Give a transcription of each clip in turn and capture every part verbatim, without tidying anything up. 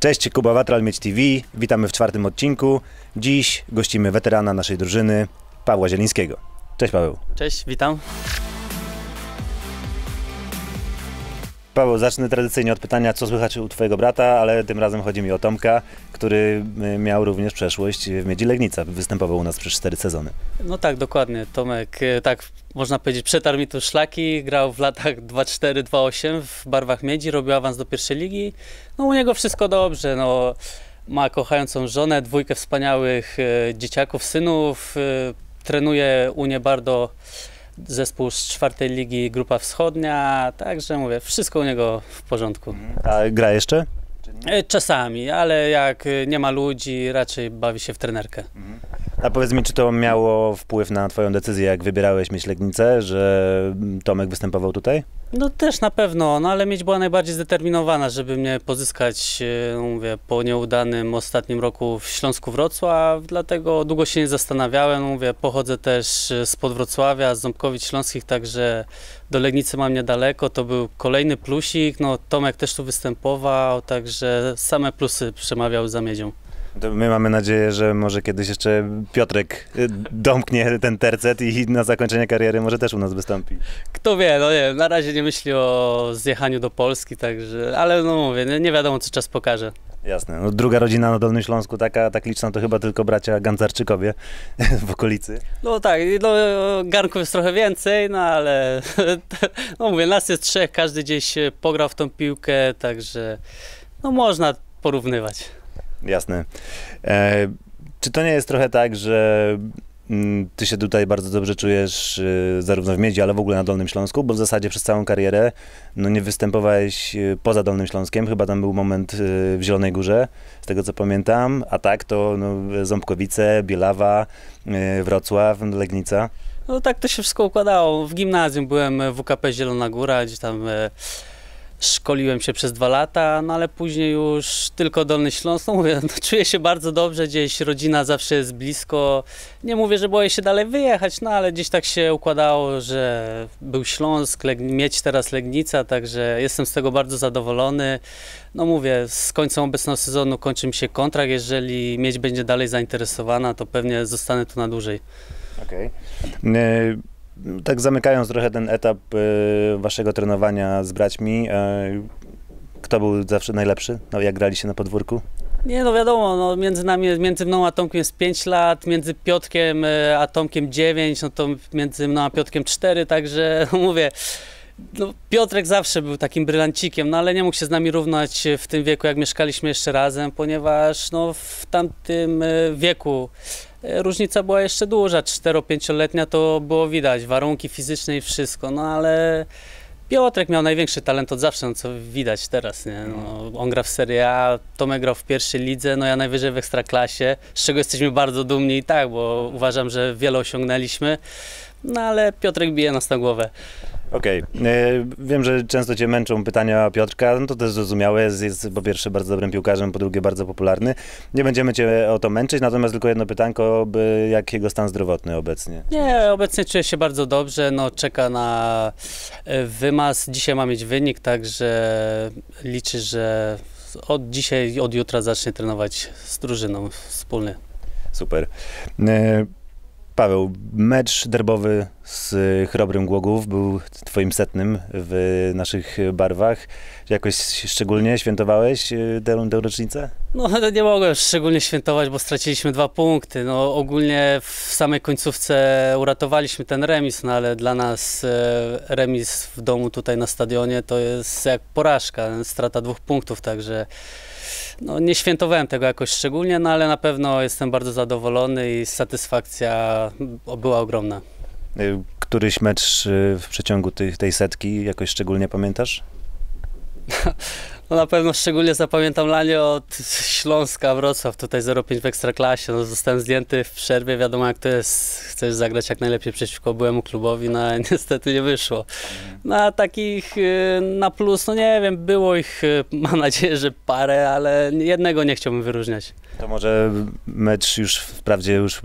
Cześć, Kuba Watral, Miedź T V. Witamy w czwartym odcinku. Dziś gościmy weterana naszej drużyny, Pawła Zielińskiego. Cześć, Paweł. Cześć, witam. Paweł, zacznę tradycyjnie od pytania, co słychać u twojego brata, ale tym razem chodzi mi o Tomka, który miał również przeszłość w Miedzi Legnica. Występował u nas przez cztery sezony. No tak, dokładnie. Tomek, tak można powiedzieć, przetarł mi tu szlaki, grał w latach dwa cztery dwa osiem w barwach Miedzi, robił awans do pierwszej ligi. No u niego wszystko dobrze. No, ma kochającą żonę, dwójkę wspaniałych e, dzieciaków, synów. E, trenuje Unię Bardo, zespół z czwartej ligi, Grupa Wschodnia, także mówię, wszystko u niego w porządku. A gra jeszcze? Czasami, ale jak nie ma ludzi, raczej bawi się w trenerkę. A powiedz mi, czy to miało wpływ na twoją decyzję, jak wybierałeś Miedź Legnicę, że Tomek występował tutaj? No też na pewno, no ale Miedź była najbardziej zdeterminowana, żeby mnie pozyskać, no mówię, po nieudanym ostatnim roku w Śląsku Wrocław, dlatego długo się nie zastanawiałem, no mówię, pochodzę też spod Wrocławia, z Ząbkowic Śląskich, także do Legnicy mam niedaleko, to był kolejny plusik, no Tomek też tu występował, także same plusy przemawiały za Miedzią. To my mamy nadzieję, że może kiedyś jeszcze Piotrek domknie ten tercet i na zakończenie kariery może też u nas wystąpi. Kto wie, no nie, na razie nie myśli o zjechaniu do Polski, także, ale no mówię, nie, nie wiadomo, co czas pokaże. Jasne, no druga rodzina na Dolnym Śląsku taka tak liczna to chyba tylko bracia Gancarczykowie w okolicy. No tak, no, garnków jest trochę więcej, no ale no mówię, nas jest trzech, każdy gdzieś pograł w tą piłkę, także no można porównywać. Jasne. E, czy to nie jest trochę tak, że mm, ty się tutaj bardzo dobrze czujesz y, zarówno w Miedzi, ale w ogóle na Dolnym Śląsku, bo w zasadzie przez całą karierę no, nie występowałeś y, poza Dolnym Śląskiem, chyba tam był moment y, w Zielonej Górze, z tego co pamiętam, a tak to no, Ząbkowice, Bielawa, y, Wrocław, Legnica. No tak to się wszystko układało. W gimnazjum byłem w W K P Zielona Góra, gdzie tam... Y, Szkoliłem się przez dwa lata, no ale później już tylko Dolny Śląsk, no mówię, no, czuję się bardzo dobrze, gdzieś rodzina zawsze jest blisko, nie mówię, że boję się dalej wyjechać, no ale gdzieś tak się układało, że był Śląsk, Miedź, teraz Legnica, także jestem z tego bardzo zadowolony. No mówię, z końcem obecnego sezonu kończy mi się kontrakt, jeżeli Miedź będzie dalej zainteresowana, to pewnie zostanę tu na dłużej. Okej. Okay. Tak zamykając trochę ten etap y, waszego trenowania z braćmi, y, kto był zawsze najlepszy? No, jak graliście na podwórku? Nie, no wiadomo, no, między nami, między mną a Tomkiem jest pięć lat, między Piotrkiem a Tomkiem dziewięć, no to między mną a Piotrkiem cztery, także no, mówię, no, Piotrek zawsze był takim brylancikiem, no ale nie mógł się z nami równać w tym wieku, jak mieszkaliśmy jeszcze razem, ponieważ no, w tamtym wieku różnica była jeszcze duża, cztero-pięcioletnia to było widać, warunki fizyczne i wszystko, no ale Piotrek miał największy talent od zawsze, no, co widać teraz, nie? No, on gra w Serie A, Tomek grał w pierwszej lidze, no ja najwyżej w Ekstraklasie, z czego jesteśmy bardzo dumni i tak, bo uważam, że wiele osiągnęliśmy, no ale Piotrek bije nas na głowę. Okej. Okay. Wiem, że często cię męczą pytania Piotrka, no to też zrozumiałe, jest, jest po pierwsze bardzo dobrym piłkarzem, po drugie bardzo popularny. Nie będziemy cię o to męczyć, natomiast tylko jedno pytanko, by jak jego stan zdrowotny obecnie? Nie, obecnie czuję się bardzo dobrze, no czeka na wymaz, dzisiaj ma mieć wynik, także liczę, że od dzisiaj, od jutra zacznie trenować z drużyną wspólnie. Super. Paweł, mecz derbowy z Chrobrym Głogów był twoim setnym w naszych barwach. Jakoś szczególnie świętowałeś tę, tę rocznicę? No nie mogłem szczególnie świętować, bo straciliśmy dwa punkty. No, ogólnie w samej końcówce uratowaliśmy ten remis, no ale dla nas remis w domu tutaj na stadionie to jest jak porażka, strata dwóch punktów, także... No, nie świętowałem tego jakoś szczególnie, no ale na pewno jestem bardzo zadowolony i satysfakcja była ogromna. Któryś mecz w przeciągu tych, tej setki jakoś szczególnie pamiętasz? No na pewno szczególnie zapamiętam lanie od Śląska, Wrocław, tutaj zero pięć w Ekstraklasie. No, zostałem zdjęty w przerwie, wiadomo jak to jest, chcesz zagrać jak najlepiej przeciwko byłemu klubowi, no ale niestety nie wyszło. No a takich na plus, no nie wiem, było ich, mam nadzieję, że parę, ale jednego nie chciałbym wyróżniać. To może mecz już, wprawdzie już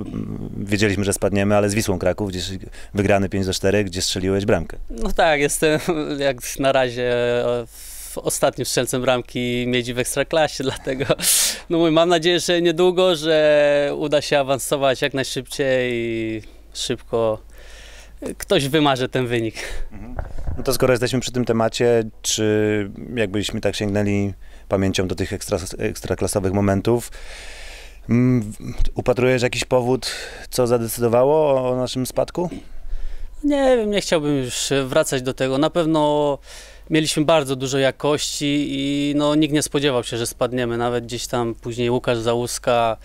wiedzieliśmy, że spadniemy, ale z Wisłą Kraków, gdzieś wygrany pięć do czterech, gdzie strzeliłeś bramkę. No tak, jestem jak na razie... ostatnim strzelcem bramki Miedzi w Ekstraklasie, dlatego no, mam nadzieję, że niedługo, że uda się awansować jak najszybciej i szybko ktoś wymarzy ten wynik. No to skoro jesteśmy przy tym temacie, czy jakbyśmy tak sięgnęli pamięcią do tych ekstra, ekstraklasowych momentów, upatrujesz jakiś powód, co zadecydowało o naszym spadku? Nie wiem, nie chciałbym już wracać do tego. Na pewno mieliśmy bardzo dużo jakości i no, nikt nie spodziewał się, że spadniemy. Nawet gdzieś tam później Łukasz Załuska,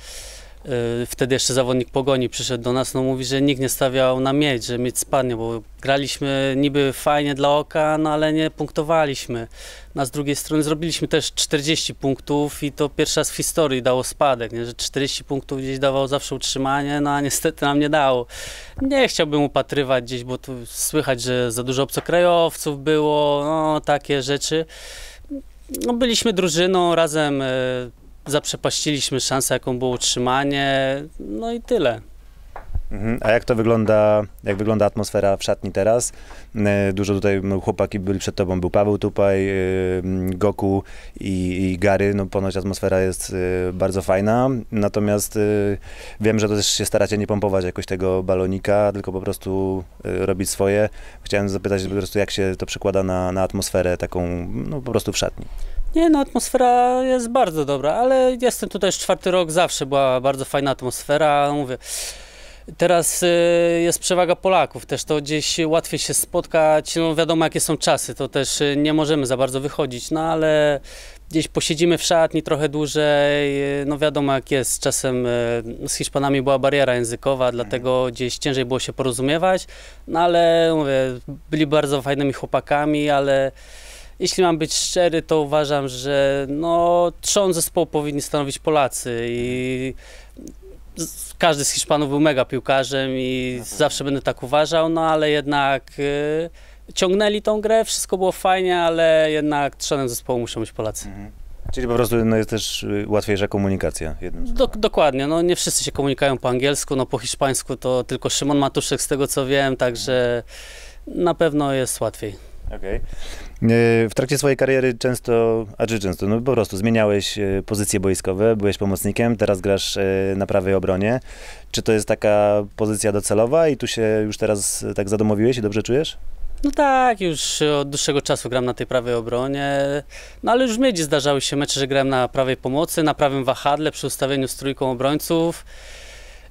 yy, wtedy jeszcze zawodnik Pogoni, przyszedł do nas, no mówi, że nikt nie stawiał na Miedź, że Miedź spadnie, bo graliśmy niby fajnie dla oka, no ale nie punktowaliśmy. No, z drugiej strony zrobiliśmy też czterdzieści punktów i to pierwszy raz w historii dało spadek, nie? Że czterdzieści punktów gdzieś dawało zawsze utrzymanie, no a niestety nam nie dało. Nie chciałbym upatrywać gdzieś, bo tu słychać, że za dużo obcokrajowców było, no, takie rzeczy. No, byliśmy drużyną, razem y, zaprzepaściliśmy szansę, jaką było utrzymanie, no i tyle. A jak to wygląda, jak wygląda atmosfera w szatni teraz? Dużo tutaj chłopaki byli przed tobą, był Paweł Tupaj, Goku i, i Gary, no ponoć atmosfera jest bardzo fajna, natomiast wiem, że to też się staracie nie pompować jakoś tego balonika, tylko po prostu robić swoje. Chciałem zapytać po prostu, jak się to przekłada na, na atmosferę taką, no po prostu w szatni. Nie, no atmosfera jest bardzo dobra, ale jestem tutaj już czwarty rok, zawsze była bardzo fajna atmosfera, mówię. Teraz jest przewaga Polaków, też to gdzieś łatwiej się spotkać, no wiadomo jakie są czasy, to też nie możemy za bardzo wychodzić, no ale gdzieś posiedzimy w szatni trochę dłużej, no wiadomo jak jest, czasem z Hiszpanami była bariera językowa, dlatego gdzieś ciężej było się porozumiewać, no ale mówię, byli bardzo fajnymi chłopakami, ale jeśli mam być szczery, to uważam, że no trzon zespołu powinni stanowić Polacy i każdy z Hiszpanów był mega piłkarzem i aha, zawsze będę tak uważał, no ale jednak y, ciągnęli tą grę, wszystko było fajnie, ale jednak trzonem zespołu muszą być Polacy. Mhm. Czyli po prostu no, jest też łatwiejsza komunikacja. Do, dokładnie, no nie wszyscy się komunikują po angielsku, no po hiszpańsku to tylko Szymon Matuszek z tego co wiem, także na pewno jest łatwiej. Okay. W trakcie swojej kariery często, a czy często, no po prostu zmieniałeś pozycje boiskowe, byłeś pomocnikiem, teraz grasz na prawej obronie. Czy to jest taka pozycja docelowa i tu się już teraz tak zadomowiłeś i dobrze czujesz? No tak, już od dłuższego czasu gram na tej prawej obronie, no ale już w Miedzi zdarzały się mecze, że grałem na prawej pomocy, na prawym wahadle przy ustawieniu z trójką obrońców.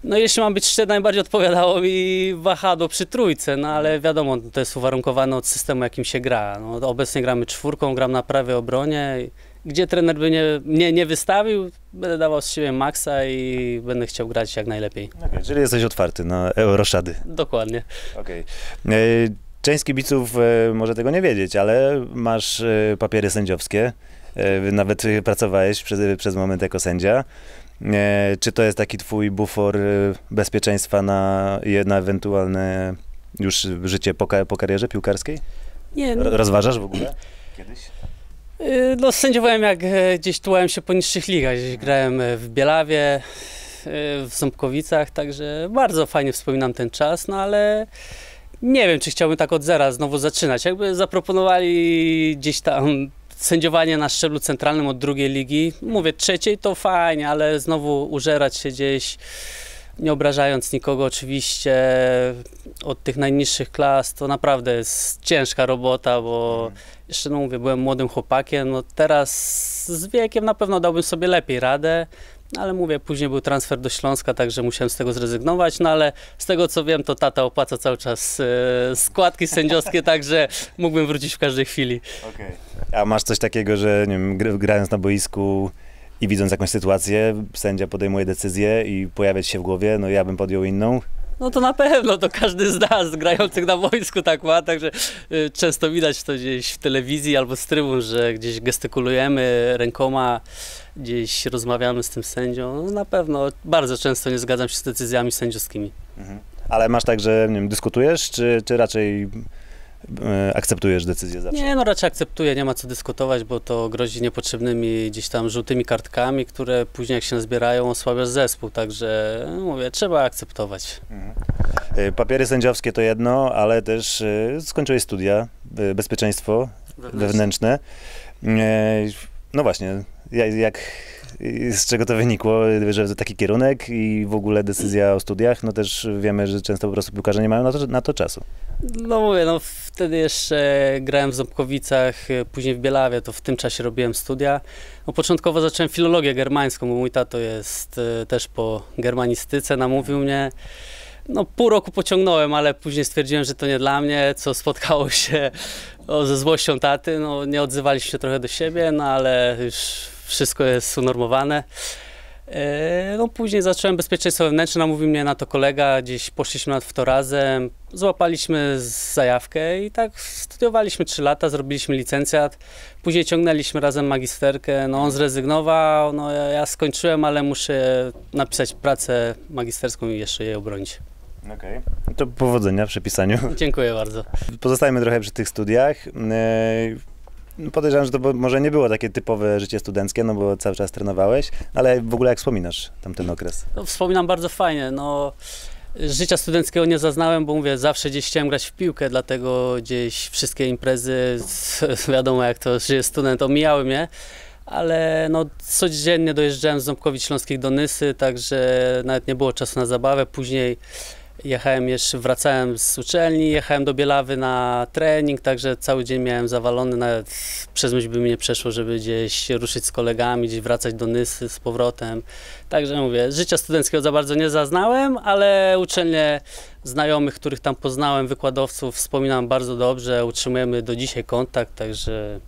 No jeśli mam być szczery, najbardziej odpowiadało mi wahadło przy trójce, no ale wiadomo, to jest uwarunkowane od systemu, jakim się gra. No, obecnie gramy czwórką, gram na prawej obronie. Gdzie trener by nie, nie, nie wystawił, będę dawał z siebie maksa i będę chciał grać jak najlepiej. Okay, czyli jesteś otwarty na euroszady. Dokładnie. Okay. Część kibiców może tego nie wiedzieć, ale masz papiery sędziowskie. Nawet pracowałeś przez, przez moment jako sędzia. Nie, czy to jest taki twój bufor bezpieczeństwa na, na ewentualne już życie po, po karierze piłkarskiej? Nie. No. Rozważasz w ogóle kiedyś? No sędziowałem jak gdzieś tułałem się po niższych ligach, gdzieś grałem w Bielawie, w Ząbkowicach, także bardzo fajnie wspominam ten czas, no ale nie wiem, czy chciałbym tak od zera znowu zaczynać. Jakby zaproponowali gdzieś tam sędziowanie na szczeblu centralnym od drugiej ligi, mówię trzeciej, to fajnie, ale znowu użerać się gdzieś, nie obrażając nikogo oczywiście, od tych najniższych klas, to naprawdę jest ciężka robota, bo jeszcze no mówię, byłem młodym chłopakiem, no teraz z wiekiem na pewno dałbym sobie lepiej radę, ale mówię, później był transfer do Śląska, także musiałem z tego zrezygnować, no ale z tego co wiem, to tata opłaca cały czas y, składki sędziowskie, także mógłbym wrócić w każdej chwili. Okay. A masz coś takiego, że nie wiem, gr grając na boisku i widząc jakąś sytuację, sędzia podejmuje decyzję i pojawia ci się w głowie, no ja bym podjął inną? No to na pewno, to każdy z nas grających na boisku tak ma, także y, często widać to gdzieś w telewizji albo z trybun, że gdzieś gestykulujemy rękoma, gdzieś rozmawiamy z tym sędzią, no na pewno bardzo często nie zgadzam się z decyzjami sędziowskimi. Mhm. Ale masz tak, że nie wiem, dyskutujesz, czy, czy raczej e, akceptujesz decyzję zawsze? Nie, no raczej akceptuję, nie ma co dyskutować, bo to grozi niepotrzebnymi gdzieś tam żółtymi kartkami, które później jak się nazbierają osłabiasz zespół, także no mówię, trzeba akceptować. Mhm. Papiery sędziowskie to jedno, ale też e, skończyłeś studia, e, bezpieczeństwo wewnętrzne. wewnętrzne. No właśnie, jak, z czego to wynikło, że taki kierunek i w ogóle decyzja o studiach, no też wiemy, że często po prostu piłkarze nie mają na to, na to czasu. No mówię, no wtedy jeszcze grałem w Ząbkowicach, później w Bielawie, to w tym czasie robiłem studia. No, początkowo zacząłem filologię germańską, bo mój tato jest też po germanistyce, namówił mnie. No pół roku pociągnąłem, ale później stwierdziłem, że to nie dla mnie, co spotkało się no, ze złością taty. No, nie odzywaliśmy się trochę do siebie, no ale już wszystko jest unormowane. E, no później zacząłem bezpieczeństwo wewnętrzne, namówił mnie na to kolega, gdzieś poszliśmy na to razem, złapaliśmy zajawkę i tak studiowaliśmy trzy lata, zrobiliśmy licencjat, później ciągnęliśmy razem magisterkę, no on zrezygnował, no ja, ja skończyłem, ale muszę napisać pracę magisterską i jeszcze jej obronić. Okej, okay. To powodzenia przy pisaniu. Dziękuję bardzo. Pozostajemy trochę przy tych studiach. Podejrzewam, że to może nie było takie typowe życie studenckie, no bo cały czas trenowałeś, ale w ogóle jak wspominasz tamten okres? No, wspominam bardzo fajnie, no życia studenckiego nie zaznałem, bo mówię, zawsze gdzieś chciałem grać w piłkę, dlatego gdzieś wszystkie imprezy, wiadomo jak to że jest student, omijały mnie. Ale no, codziennie dojeżdżałem z Ząbkowic Śląskich do Nysy, także nawet nie było czasu na zabawę. Później jechałem jeszcze, wracałem z uczelni, jechałem do Bielawy na trening, także cały dzień miałem zawalony, nawet przez myśl by mi nie przeszło, żeby gdzieś ruszyć z kolegami, gdzieś wracać do Nysy z powrotem. Także mówię, życia studenckiego za bardzo nie zaznałem, ale uczelnie znajomych, których tam poznałem, wykładowców, wspominam bardzo dobrze, utrzymujemy do dzisiaj kontakt, także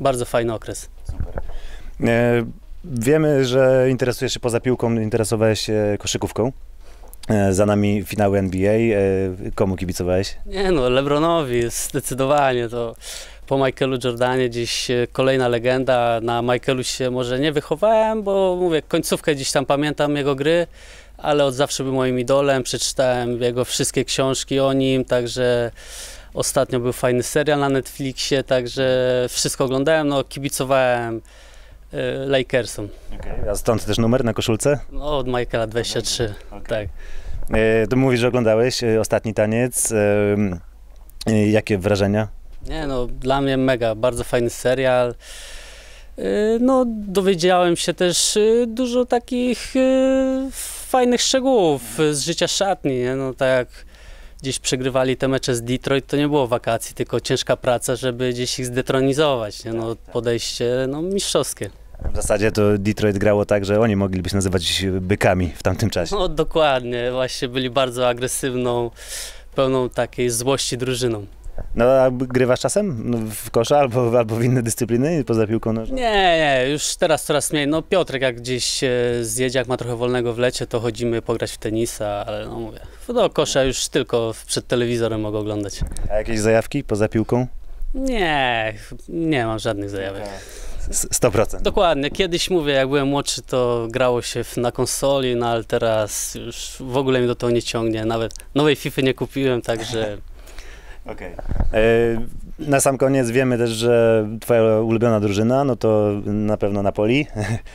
bardzo fajny okres. Super. E, wiemy, że interesujesz się poza piłką, interesowałeś się koszykówką. E, za nami finały N B A. E, komu kibicowałeś? Nie no, LeBronowi zdecydowanie. To po Michaelu Jordanie gdzieś kolejna legenda. Na Michaelu się może nie wychowałem, bo mówię, końcówkę gdzieś tam pamiętam jego gry, ale od zawsze był moim idolem. Przeczytałem jego wszystkie książki o nim, także ostatnio był fajny serial na Netflixie, także wszystko oglądałem, no kibicowałem y, Lakersom. Okay. A stąd też numer na koszulce? No, od Michaela dwadzieścia trzy, okay. Tak. E, to mówisz, że oglądałeś Ostatni Taniec. E, jakie wrażenia? Nie no, dla mnie mega, bardzo fajny serial. E, no, dowiedziałem się też dużo takich e, fajnych szczegółów z życia szatni, nie? No tak jak gdzieś przegrywali te mecze z Detroit, to nie było wakacji, tylko ciężka praca, żeby gdzieś ich zdetronizować, nie? No, podejście no, mistrzowskie. W zasadzie to Detroit grało tak, że oni mogliby się nazywać bykami w tamtym czasie. No dokładnie, właśnie byli bardzo agresywną, pełną takiej złości drużyną. No a grywasz czasem w kosza albo, albo w inne dyscypliny poza piłką nożną? Nie, nie, już teraz coraz mniej. No Piotrek jak gdzieś zjedzie, jak ma trochę wolnego w lecie, to chodzimy pograć w tenisa, ale no mówię, do kosza już tylko przed telewizorem mogę oglądać. A jakieś zajawki poza piłką? Nie, nie mam żadnych zajawek. sto procent. Dokładnie, kiedyś mówię, jak byłem młodszy, to grało się na konsoli, no ale teraz już w ogóle mi do tego nie ciągnie, nawet nowej FIFA nie kupiłem, także... Okay. Na sam koniec wiemy też, że twoja ulubiona drużyna, no to na pewno Napoli.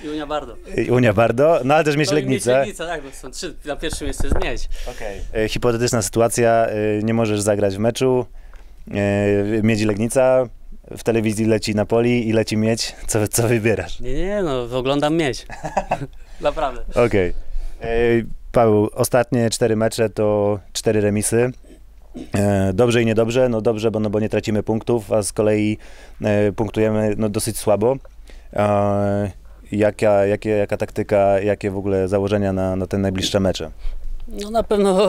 I Unia Bardo. I Unia Bardo, no ale też Miedź Legnica. Miedź Legnica, tak, bo są trzy, na pierwszym miejscu jest Miedź. Okay. Hipotetyczna sytuacja, nie możesz zagrać w meczu, Miedź Legnica, w telewizji leci Napoli i leci Miedź, co, co wybierasz? Nie, nie, no oglądam Miedź, naprawdę. Okej. Okay. Paweł, ostatnie cztery mecze to cztery remisy. Dobrze i niedobrze, no dobrze, bo, no bo nie tracimy punktów, a z kolei e, punktujemy no dosyć słabo. E, jaka, jakie, jaka taktyka, jakie w ogóle założenia na, na te najbliższe mecze? No na pewno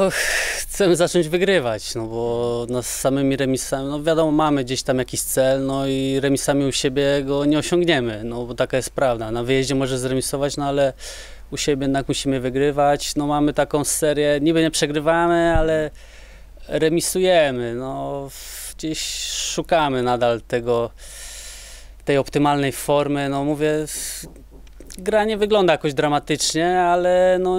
chcemy zacząć wygrywać, no bo no, z samymi remisami, no wiadomo, mamy gdzieś tam jakiś cel, no i remisami u siebie go nie osiągniemy, no bo taka jest prawda. Na wyjeździe może zremisować, no ale u siebie jednak musimy wygrywać. No mamy taką serię, niby nie przegrywamy, ale remisujemy, no gdzieś szukamy nadal tego, tej optymalnej formy, no mówię, gra nie wygląda jakoś dramatycznie, ale no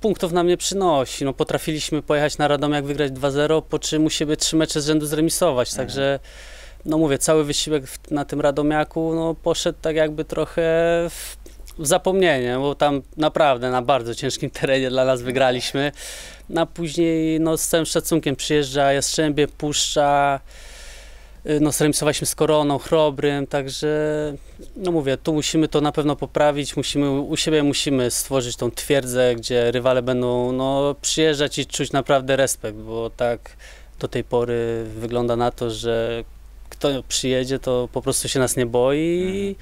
punktów nam nie przynosi, no potrafiliśmy pojechać na Radomiak, wygrać dwa zero, po czym u siebie trzy mecze z rzędu zremisować, mhm. Także no mówię, cały wysiłek na tym Radomiaku no poszedł tak jakby trochę w, w zapomnienie, bo tam naprawdę na bardzo ciężkim terenie dla nas wygraliśmy. A później no, z całym szacunkiem przyjeżdża Jastrzębie, Puszcza, No, zremisowaliśmy z Koroną, Chrobrym, także no mówię, tu musimy to na pewno poprawić, musimy, u siebie musimy stworzyć tą twierdzę, gdzie rywale będą no, przyjeżdżać i czuć naprawdę respekt, bo tak do tej pory wygląda na to, że kto przyjedzie, to po prostu się nas nie boi,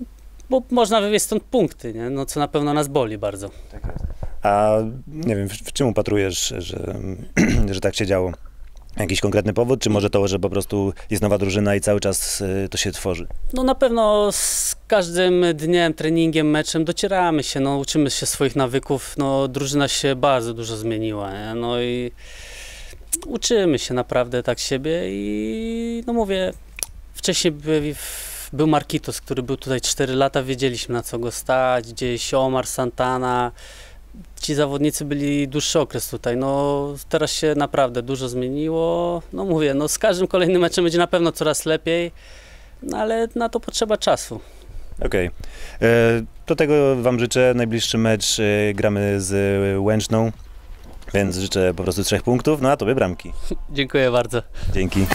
mhm. bo można wywieźć stąd punkty, nie? No, co na pewno nas boli bardzo. Tak jest. A nie wiem, w, w czym upatrujesz, że, że tak się działo? Jakiś konkretny powód, czy może to, że po prostu jest nowa drużyna i cały czas to się tworzy? No na pewno z każdym dniem, treningiem, meczem docieramy się, no, uczymy się swoich nawyków, no, drużyna się bardzo dużo zmieniła, nie? No i uczymy się naprawdę tak siebie i no mówię, wcześniej by, był Markitos, który był tutaj cztery lata, wiedzieliśmy na co go stać, gdzieś Omar Santana. Ci zawodnicy byli dłuższy okres tutaj, no teraz się naprawdę dużo zmieniło, no mówię, no z każdym kolejnym meczem będzie na pewno coraz lepiej, no ale na to potrzeba czasu. Okej, okay. To tego wam życzę, najbliższy mecz gramy z Łęczną, więc życzę po prostu trzech punktów, no a tobie bramki. Dziękuję bardzo. Dzięki.